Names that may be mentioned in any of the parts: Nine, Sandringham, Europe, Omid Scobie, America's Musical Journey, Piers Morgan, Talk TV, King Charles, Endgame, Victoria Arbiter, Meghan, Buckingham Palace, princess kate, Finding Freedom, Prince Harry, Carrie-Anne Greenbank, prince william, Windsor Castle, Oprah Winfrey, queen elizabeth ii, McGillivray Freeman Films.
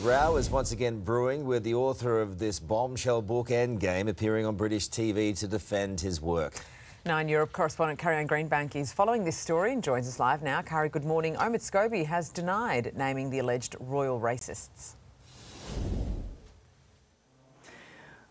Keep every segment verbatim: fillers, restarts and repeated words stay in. Row is once again brewing, with the author of this bombshell book, Endgame, appearing on British T V to defend his work. Nine Europe correspondent Carrie-Anne Greenbank is following this story and joins us live now. Carrie, good morning. Omid Scobie has denied naming the alleged royal racists.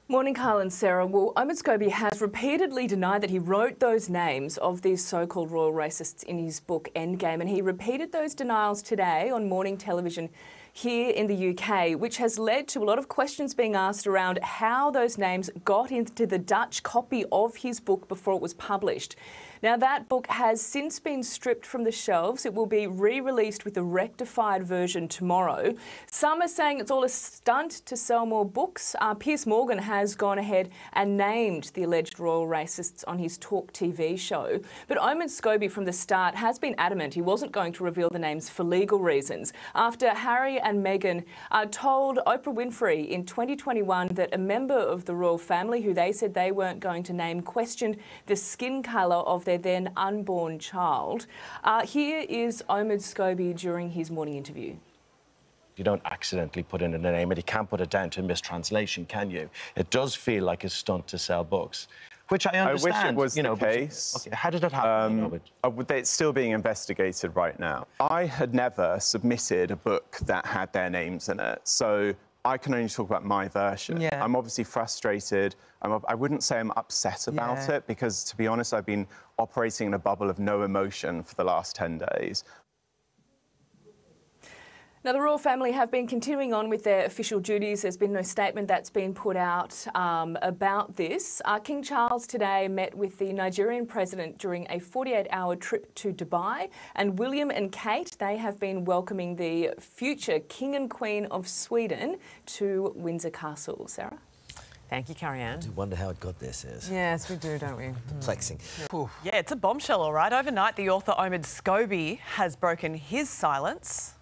Morning, Carl and Sarah. Well, Omid Scobie has repeatedly denied that he wrote those names of these so-called royal racists in his book Endgame, and he repeated those denials today on morning television here in the U K, which has led to a lot of questions being asked around how those names got into the Dutch copy of his book before it was published. Now, that book has since been stripped from the shelves. It will be re-released with a rectified version tomorrow. Some are saying it's all a stunt to sell more books. Uh, Piers Morgan has gone ahead and named the alleged royal racists on his Talk T V show. But Omid Scobie from the start has been adamant he wasn't going to reveal the names for legal reasons, after Harry and Meghan uh, told Oprah Winfrey in twenty twenty-one that a member of the royal family, who they said they weren't going to name, questioned the skin colour of their then unborn child. Uh, here is Omid Scobie during his morning interview. You don't accidentally put in a name, and you can't put it down to mistranslation, can you? It does feel like a stunt to sell books, which I understand. I wish it was you know, the case. But, okay, how did it happen? Um, you know, it's still being investigated right now. I had never submitted a book that had their names in it, so I can only talk about my version. Yeah. I'm obviously frustrated. I'm, I wouldn't say I'm upset about yeah. it, because, to be honest, I've been operating in a bubble of no emotion for the last ten days. Now, the royal family have been continuing on with their official duties. There's been no statement that's been put out um, about this. Uh, King Charles today met with the Nigerian president during a forty-eight hour trip to Dubai, and William and Kate, they have been welcoming the future King and Queen of Sweden to Windsor Castle. Sarah? Thank you, Carrie-Anne. I wonder how it got there, Sarah. Yes, we do, don't we? Perplexing. Mm. Yeah, it's a bombshell, all right. Overnight, the author Omid Scobie has broken his silence.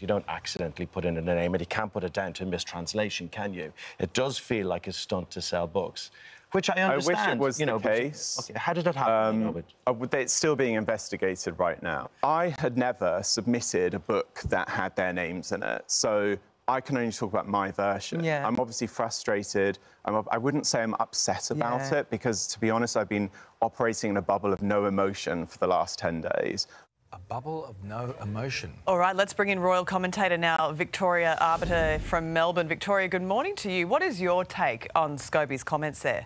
You don't accidentally put in a name, and you can't put it down to mistranslation, can you? It does feel like a stunt to sell books, which I understand. I wish it was you know, the case. But, okay, how did it happen? Um, you know, it's still being investigated right now. I had never submitted a book that had their names in it, so I can only talk about my version. Yeah. I'm obviously frustrated. I'm, I wouldn't say I'm upset about yeah. it, because, to be honest, I've been operating in a bubble of no emotion for the last ten days. A bubble of no emotion. All right, let's bring in royal commentator now, Victoria Arbiter from Melbourne. Victoria, good morning to you. What is your take on Scobie's comments there?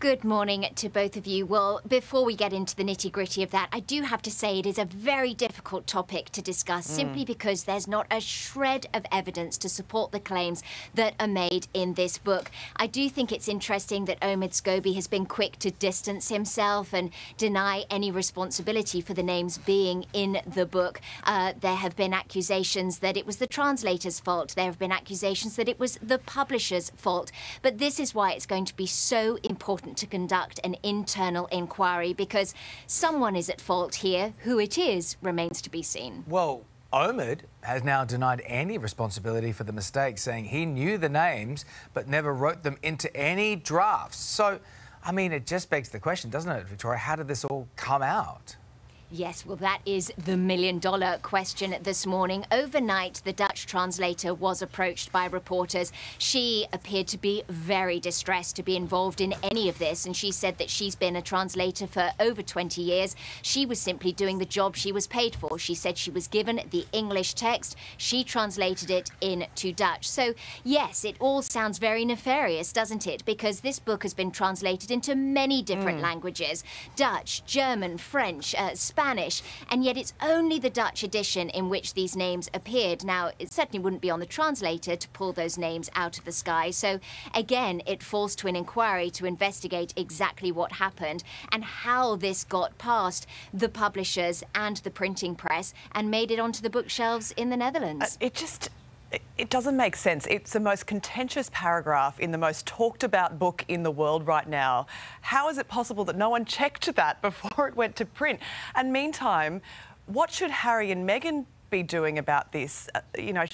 Good morning to both of you. Well, before we get into the nitty-gritty of that, I do have to say it is a very difficult topic to discuss, mm. simply because there's not a shred of evidence to support the claims that are made in this book. I do think it's interesting that Omid Scobie has been quick to distance himself and deny any responsibility for the names being in the book. Uh, there have been accusations that it was the translator's fault. There have been accusations that it was the publisher's fault. But this is why it's going to be so important to conduct an internal inquiry, because someone is at fault here. Who it is remains to be seen. Well, Omid has now denied any responsibility for the mistake, saying he knew the names but never wrote them into any drafts. So, I mean, it just begs the question, doesn't it, Victoria? How did this all come out? Yes, well, that is the million-dollar question this morning. Overnight, the Dutch translator was approached by reporters. She appeared to be very distressed to be involved in any of this, and she said that she's been a translator for over twenty years. She was simply doing the job she was paid for. She said she was given the English text. She translated it into Dutch. So, yes, it all sounds very nefarious, doesn't it? Because this book has been translated into many different mm. languages. Dutch, German, French, uh, Spanish. Spanish, and yet it's only the Dutch edition in which these names appeared. Now, it certainly wouldn't be on the translator to pull those names out of the sky. So, again, it falls to an inquiry to investigate exactly what happened and how this got past the publishers and the printing press and made it onto the bookshelves in the Netherlands. Uh, it just... It doesn't make sense. It's the most contentious paragraph in the most talked-about book in the world right now. How is it possible that no one checked that before it went to print? And meantime, what should Harry and Meghan be doing about this? Uh, you know,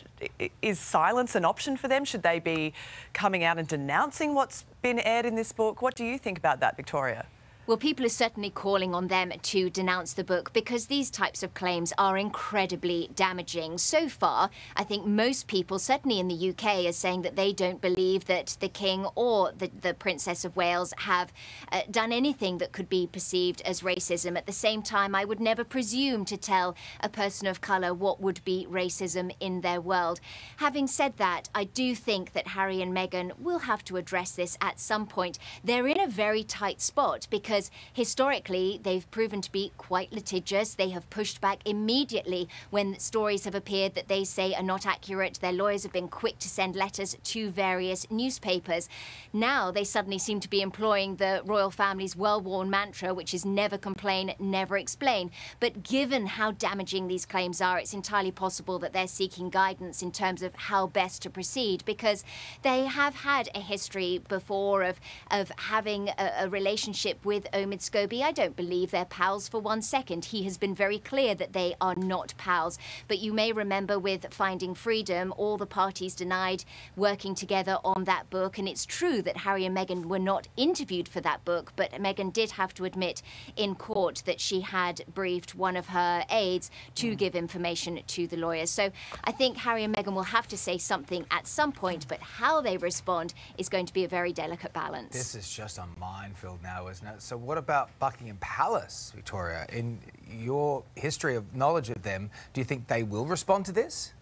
is silence an option for them? Should they be coming out and denouncing what's been aired in this book? What do you think about that, Victoria? Well, people are certainly calling on them to denounce the book because these types of claims are incredibly damaging. So far, I think most people, certainly in the U K, are saying that they don't believe that the King or the, the Princess of Wales have uh, done anything that could be perceived as racism. At the same time, I would never presume to tell a person of colour what would be racism in their world. Having said that, I do think that Harry and Meghan will have to address this at some point. They're in a very tight spot because historically, they've proven to be quite litigious. They have pushed back immediately when stories have appeared that they say are not accurate. Their lawyers have been quick to send letters to various newspapers. Now they suddenly seem to be employing the royal family's well-worn mantra, which is never complain, never explain. But given how damaging these claims are, it's entirely possible that they're seeking guidance in terms of how best to proceed, because they have had a history before of, of having a, a relationship with Omid Scobie. I don't believe they're pals for one second. He has been very clear that they are not pals. But you may remember with Finding Freedom, all the parties denied working together on that book. And it's true that Harry and Meghan were not interviewed for that book, but Meghan did have to admit in court that she had briefed one of her aides to give information to the lawyers. So I think Harry and Meghan will have to say something at some point, but how they respond is going to be a very delicate balance. This is just a minefield now, isn't it? So what about Buckingham Palace, Victoria? In your history of knowledge of them, do you think they will respond to this?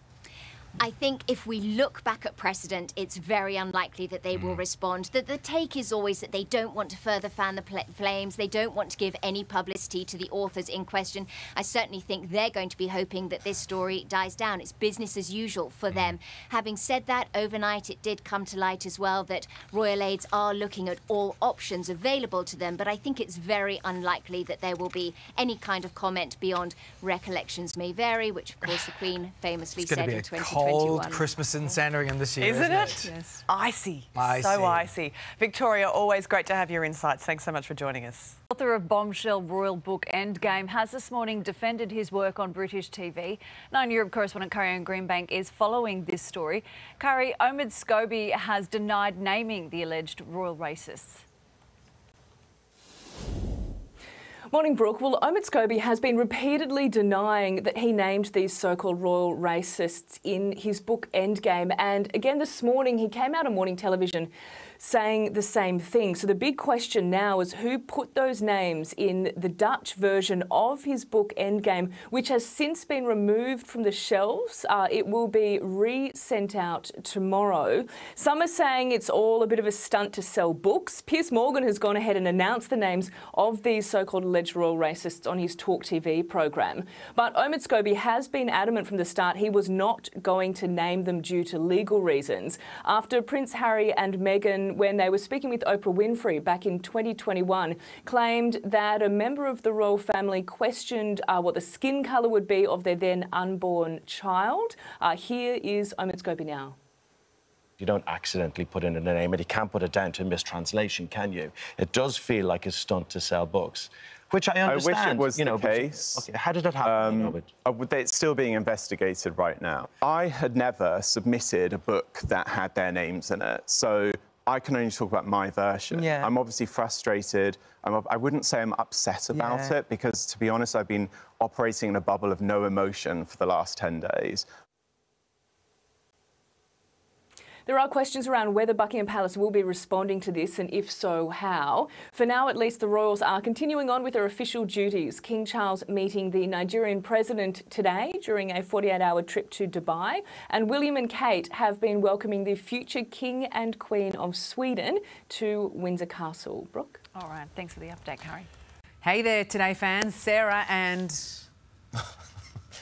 I think if we look back at precedent, it's very unlikely that they mm. will respond. The, the take is always that they don't want to further fan the flames. They don't want to give any publicity to the authors in question. I certainly think they're going to be hoping that this story dies down. It's business as usual for mm. them. Having said that, overnight it did come to light as well that royal aides are looking at all options available to them, but I think it's very unlikely that there will be any kind of comment beyond recollections may vary, which of course the Queen famously said in twenty twenty. Cold Christmas in Sandringham this year. Isn't, isn't it? it? Yes. Icy. Icy. So icy. Victoria, always great to have your insights. Thanks so much for joining us. Author of bombshell royal book Endgame has this morning defended his work on British T V. Nine Europe correspondent Carrie-Anne Greenbank is following this story. Carrie, Omid Scobie has denied naming the alleged royal racists. Morning, Brooke. Well, Omid Scobie has been repeatedly denying that he named these so-called royal racists in his book Endgame. And again this morning, he came out on morning television saying the same thing. So the big question now is who put those names in the Dutch version of his book Endgame, which has since been removed from the shelves. Uh, it will be re-sent out tomorrow. Some are saying it's all a bit of a stunt to sell books. Piers Morgan has gone ahead and announced the names of these so-called alleged royal racists on his Talk T V program. But Omid Scobie has been adamant from the start he was not going to name them due to legal reasons. After Prince Harry and Meghan, when they were speaking with Oprah Winfrey back in twenty twenty-one, claimed that a member of the royal family questioned uh, what the skin colour would be of their then unborn child. Uh, here is Omid Scobie now. You don't accidentally put in a name, and you can't put it down to mistranslation, can you? It does feel like a stunt to sell books, which I understand. I wish it was you know, the case. Okay, how did it happen? Um, you know, it's still being investigated right now. I had never submitted a book that had their names in it, so I can only talk about my version. Yeah. I'm obviously frustrated. I'm, I wouldn't say I'm upset about yeah. it because, to be honest, I've been operating in a bubble of no emotion for the last ten days. There are questions around whether Buckingham Palace will be responding to this, and if so, how. For now, at least, the royals are continuing on with their official duties. King Charles meeting the Nigerian president today during a forty-eight hour trip to Dubai, and William and Kate have been welcoming the future King and Queen of Sweden to Windsor Castle. Brooke? All right, thanks for the update, Carrie. Hey there, Today fans. Sarah and...